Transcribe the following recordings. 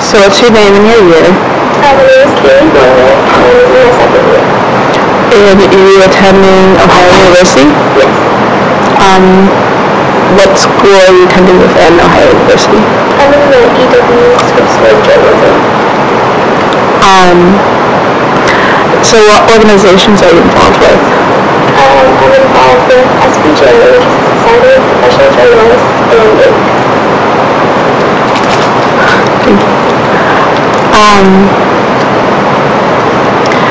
So what's your name and your year? My name is Kali Borovic. I'm in my second year. And you attending Ohio University? Yes. What school are you attending within Ohio University? I'm in the E.W. School of Journalism. So what organizations are you involved with? I'm involved with S.P.J., which is the Society of Professional Journalists, and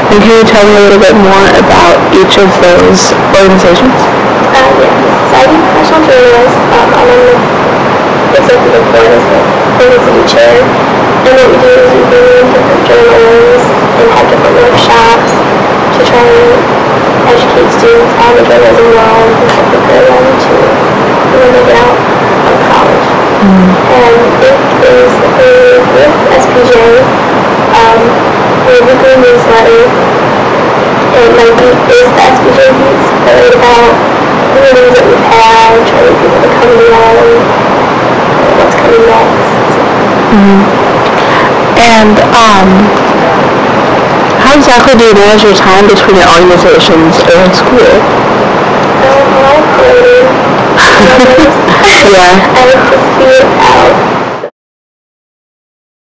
and can you tell me a little bit more about each of those organizations? Yeah, the Society of Professional Journalists, I'm on the executive board as the university chair, and what we do is we bring in different journalists and have different workshops to try and educate students on the journalism world and help prepare them to when they get out of college. And it is with S.P.J. The weekly newsletter, and my week is the S.P.J. weeks. I write about the meetings that we've had, trying to get people to come along, what's coming next. And how exactly do you manage your time between your organizations and school? I like coding. Yeah. I like to see it out.